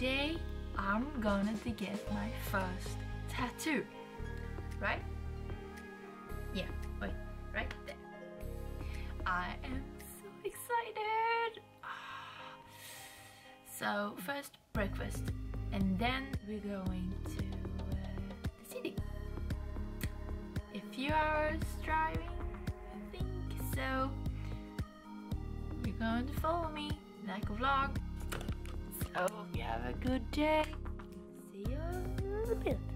today I'm gonna get my first tattoo. Right? Yeah, wait, right there. I am so excited! So first breakfast, and then we're going to the city. A few hours driving, I think, so you're going to follow me like a vlog. So hope you have a good day. See you in a bit.